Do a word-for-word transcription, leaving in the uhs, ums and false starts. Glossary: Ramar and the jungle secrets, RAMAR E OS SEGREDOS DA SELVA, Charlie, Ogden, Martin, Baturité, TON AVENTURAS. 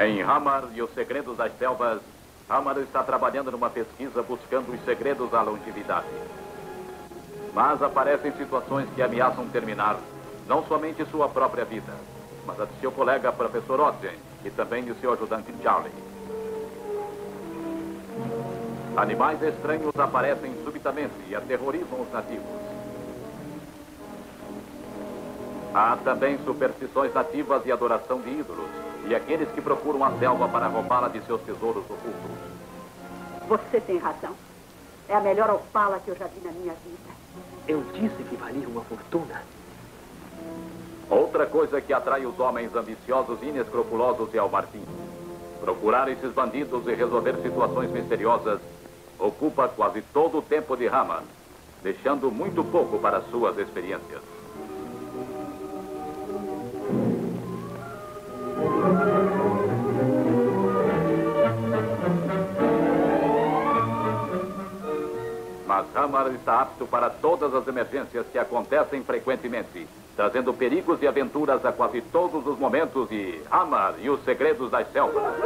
Em Ramar e os Segredos das Selvas, Ramar está trabalhando numa pesquisa buscando os segredos à longevidade. Mas aparecem situações que ameaçam terminar, não somente sua própria vida, mas a de seu colega professor Ogden e também de seu ajudante Charlie. Animais estranhos aparecem subitamente e aterrorizam os nativos. Há também superstições nativas e adoração de ídolos, e aqueles que procuram a selva para roubá-la de seus tesouros ocultos. Você tem razão. É a melhor opala que eu já vi na minha vida. Eu disse que valia uma fortuna. Outra coisa que atrai os homens ambiciosos e inescrupulosos é o Martin. Procurar esses bandidos e resolver situações misteriosas ocupa quase todo o tempo de Ramar, deixando muito pouco para suas experiências. Mas Ramar está apto para todas as emergências que acontecem frequentemente, trazendo perigos e aventuras a quase todos os momentos de Ramar e os Segredos das Selvas.